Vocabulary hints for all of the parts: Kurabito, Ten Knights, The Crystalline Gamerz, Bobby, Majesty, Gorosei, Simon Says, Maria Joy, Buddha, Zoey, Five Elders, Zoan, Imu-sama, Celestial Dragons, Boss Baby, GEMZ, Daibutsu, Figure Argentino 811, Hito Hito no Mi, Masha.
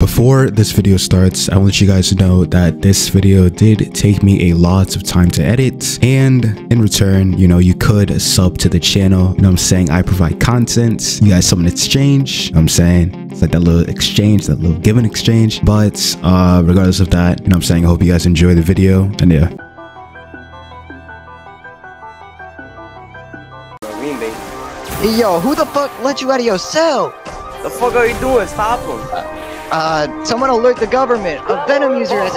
Before this video starts, I want you guys to know that this video did take me a lot of time to edit, and in return, you know, you could sub to the channel. You know what I'm saying? I provide content, you guys some exchange, you know what I'm saying? It's like that little exchange, that little give and exchange. But regardless of that, you know what I'm saying, I hope you guys enjoy the video, and yeah. Yo, who the fuck let you out of your cell? The fuck are you doing? Stop him. Someone alert the government. A venom user has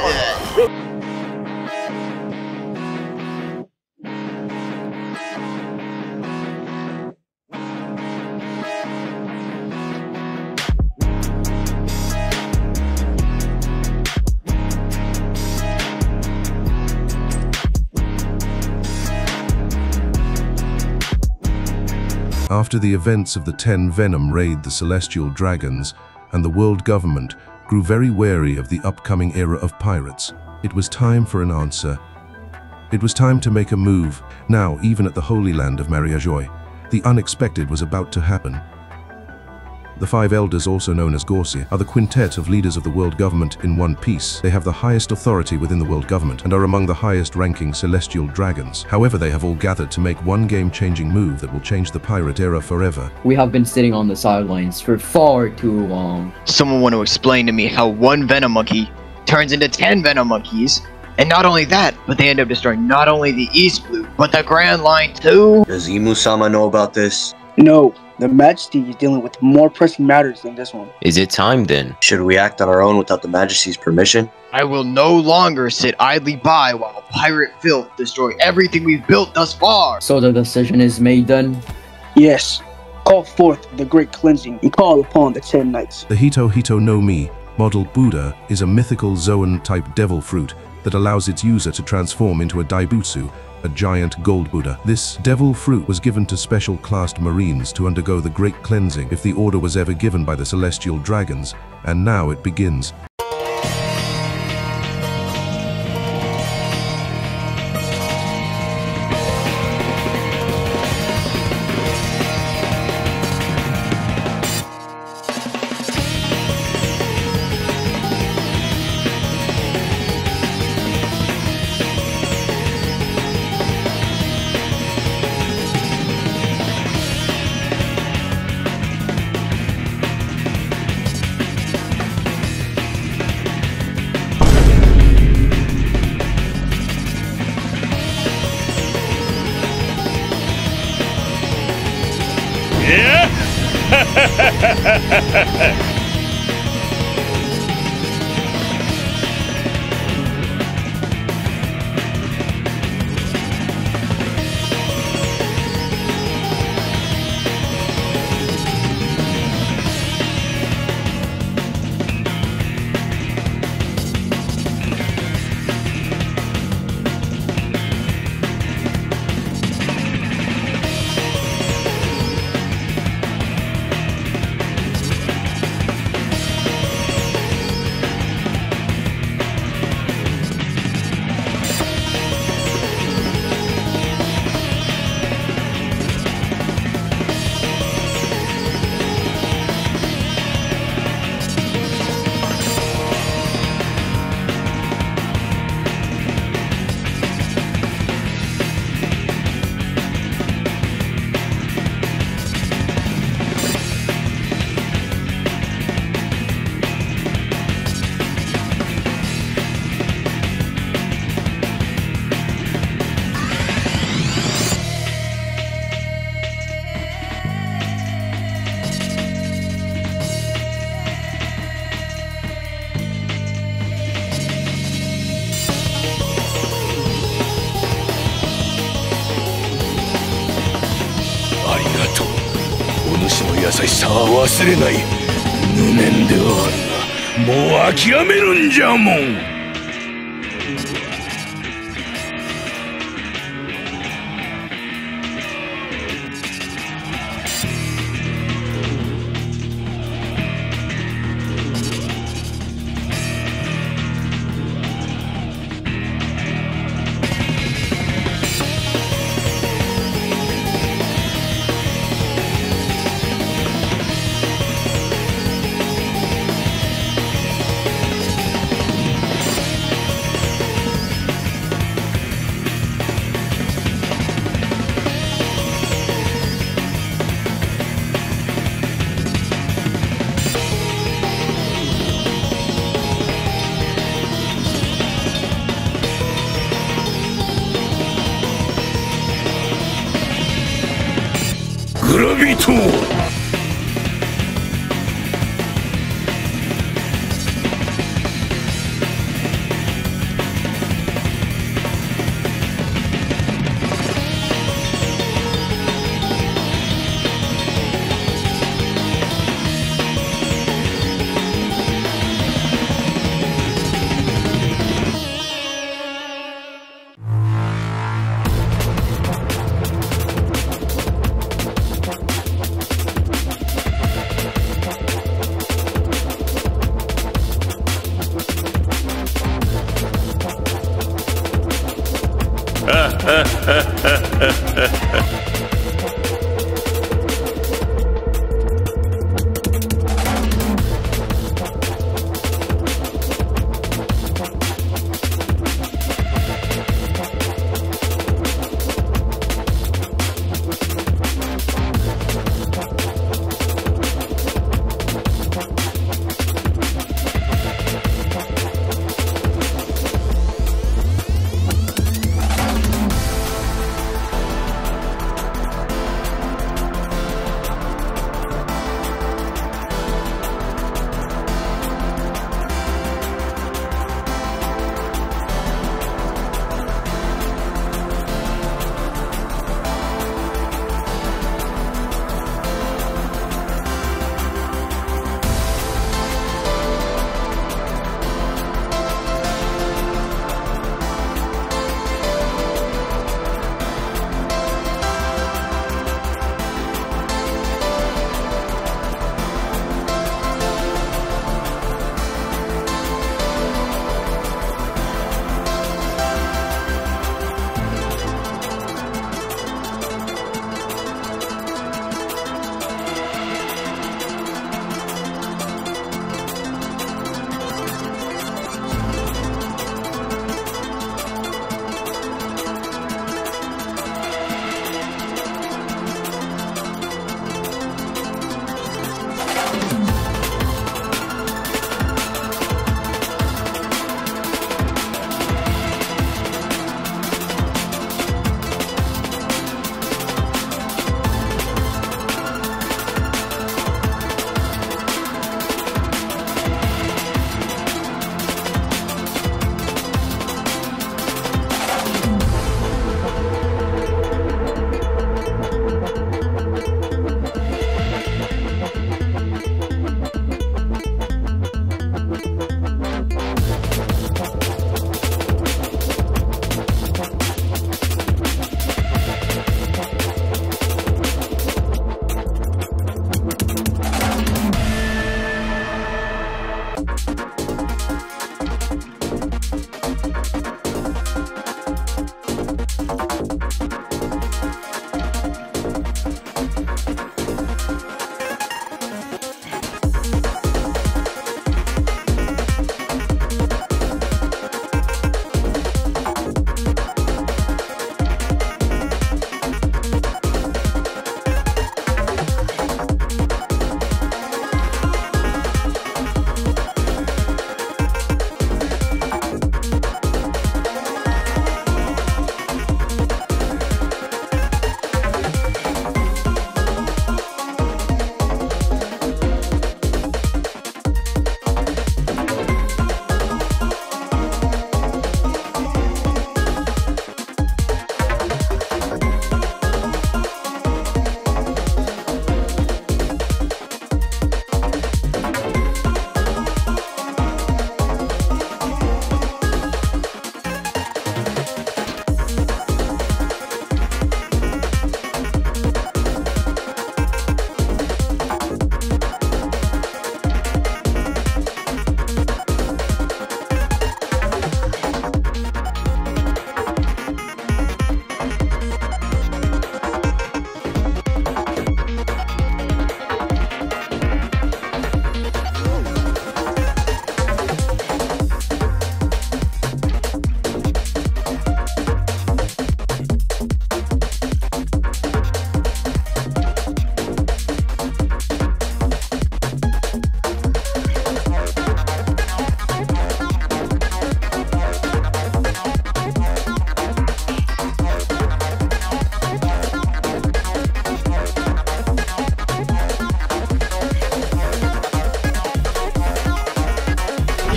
After the events of the Ten Venom raid the Celestial Dragons, and the world government grew very wary of the upcoming era of pirates. It was time for an answer. It was time to make a move. Now, even at the holy land of Maria Joy, the unexpected was about to happen. The Five Elders, also known as Gorosei, are the quintet of leaders of the world government in one piece. They have the highest authority within the world government and are among the highest-ranking celestial dragons. However, they have all gathered to make one game-changing move that will change the pirate era forever. We have been sitting on the sidelines for far too long. Someone want to explain to me how one venom monkey turns into 10 venom monkeys? And not only that, but they end up destroying not only the East Blue, but the Grand Line too? Does Imu-sama know about this? No. The Majesty is dealing with more pressing matters than this one. Is it time then? Should we act on our own without the Majesty's permission? I will no longer sit idly by while pirate filth destroy everything we've built thus far. So the decision is made then? Yes. Call forth the great cleansing and call upon the Ten Knights. The Hito Hito no Mi, model Buddha, is a mythical Zoan type devil fruit that allows its user to transform into a Daibutsu, a giant gold Buddha. This devil fruit was given to special classed marines to undergo the great cleansing if the order was ever given by the Celestial Dragons, and now it begins. Kurabito!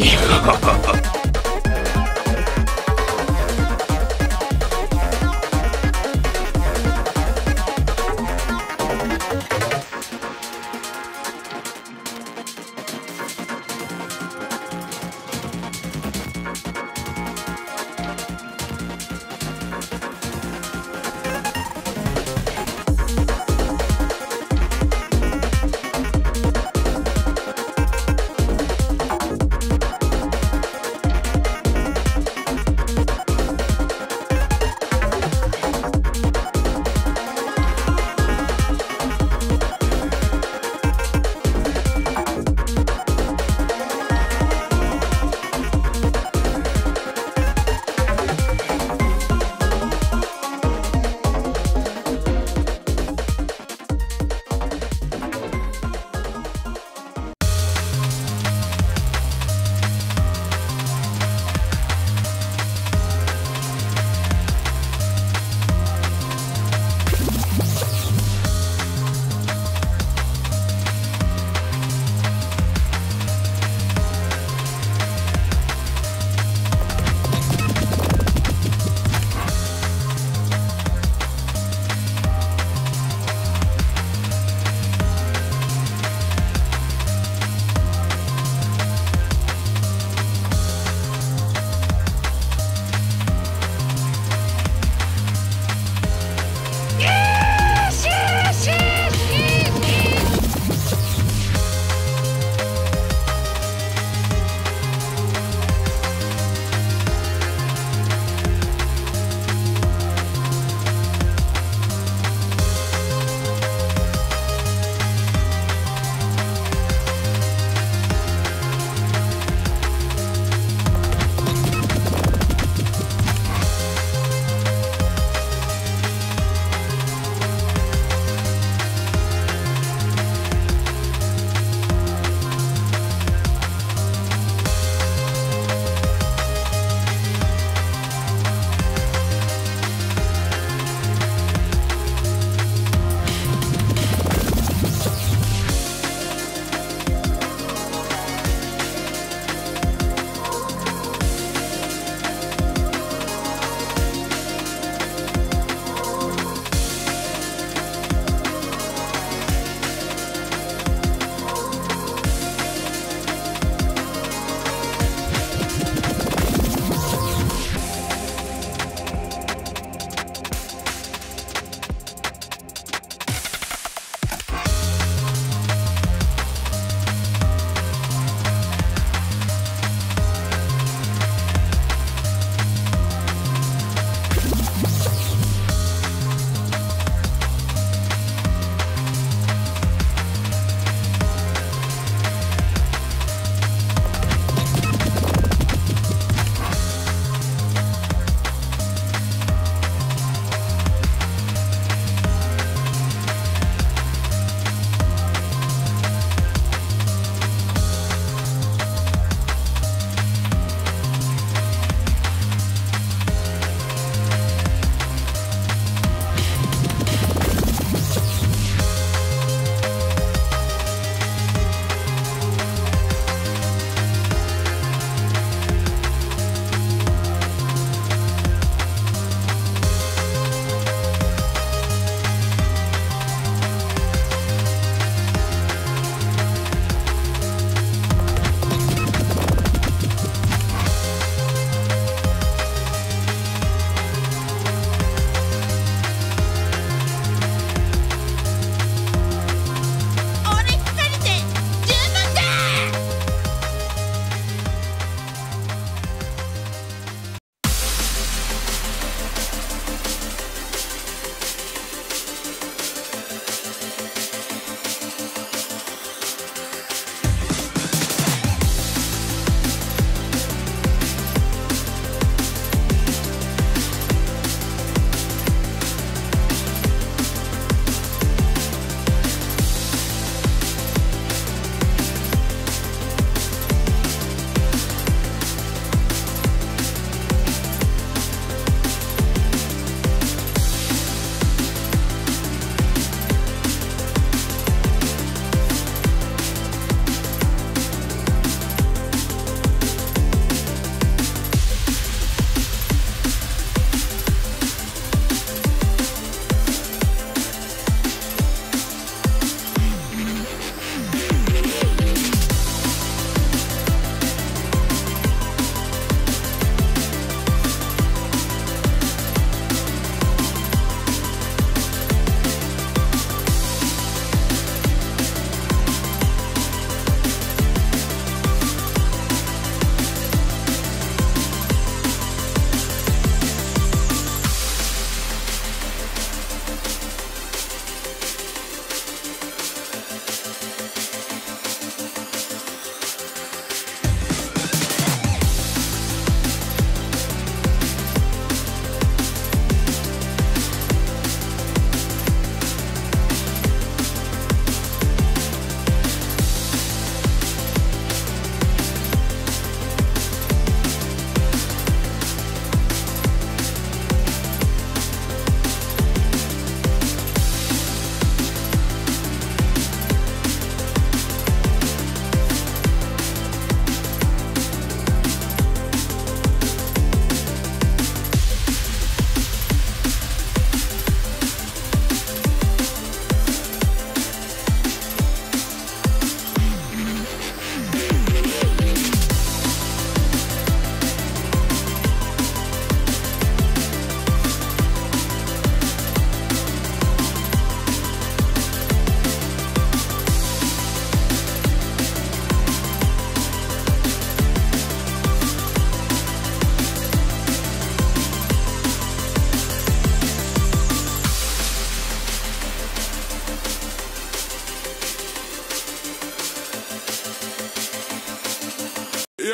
me.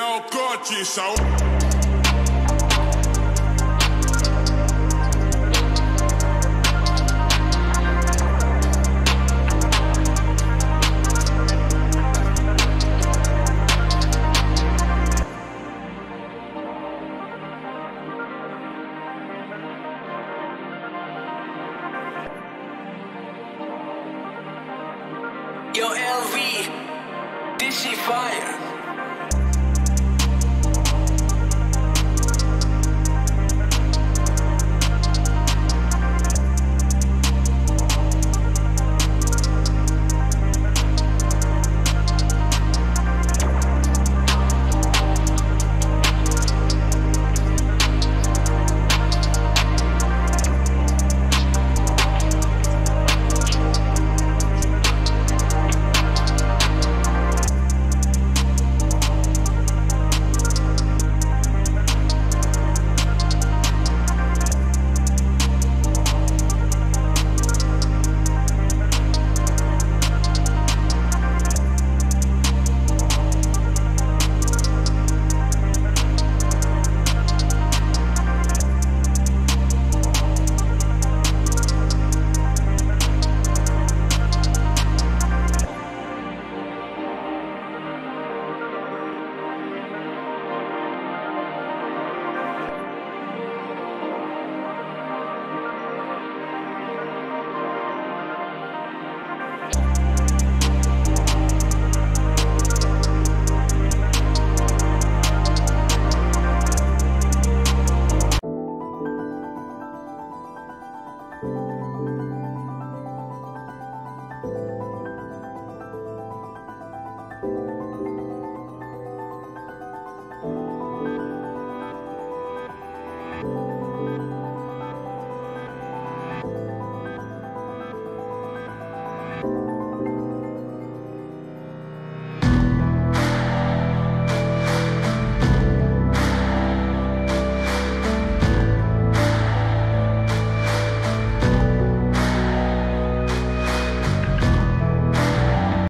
Yo, Kochi, so... Yo, LV, this shit fire.